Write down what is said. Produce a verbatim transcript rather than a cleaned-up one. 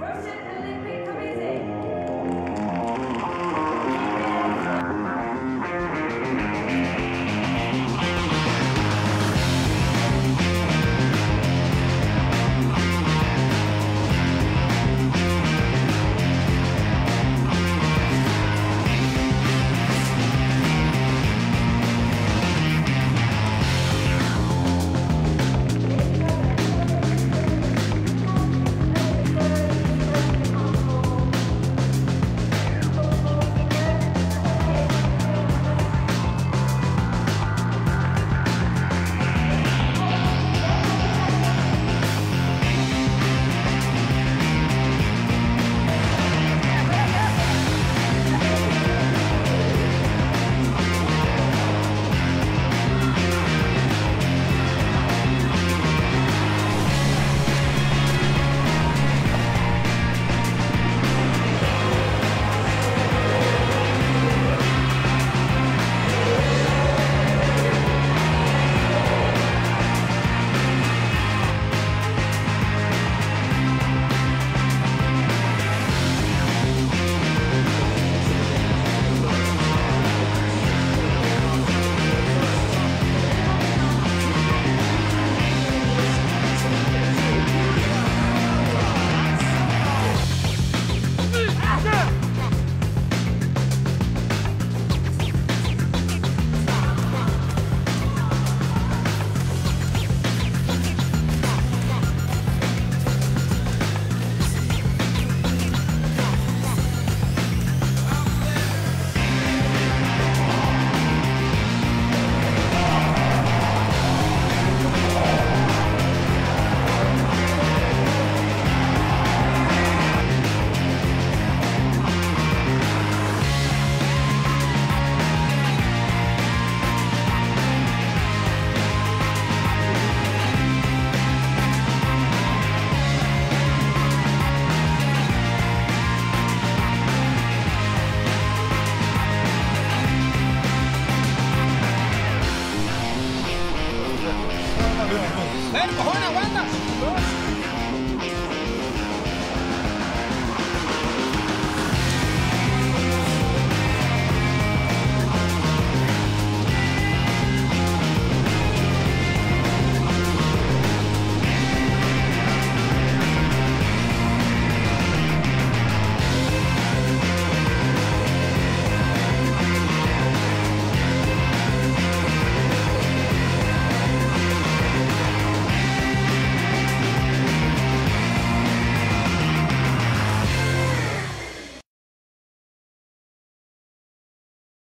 Worship the